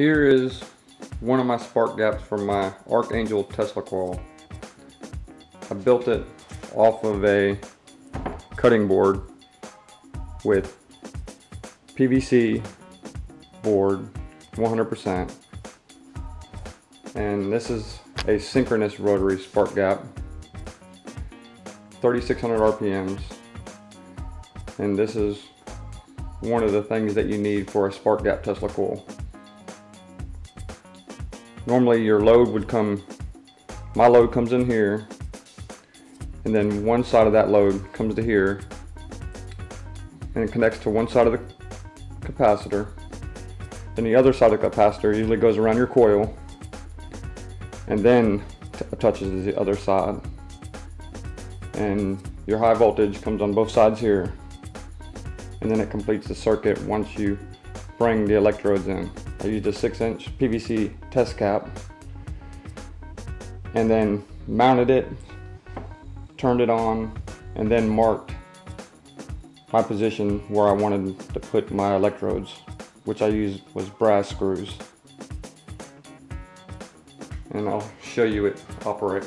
Here is one of my spark gaps from my Arc Angel Tesla Coil. I built it off of a cutting board with PVC board 100%, and this is a synchronous rotary spark gap, 3600 RPMs, and this is one of the things that you need for a spark gap Tesla coil. Normally your load would come, my load comes in here, and then one side of that load comes to here, and it connects to one side of the capacitor. Then the other side of the capacitor usually goes around your coil, and then touches the other side. And your high voltage comes on both sides here, and then it completes the circuit once you bring the electrodes in. I used a 6-inch PVC test cap, and then mounted it, turned it on, and then marked my position where I wanted to put my electrodes, which I used was brass screws. And I'll show you it operate.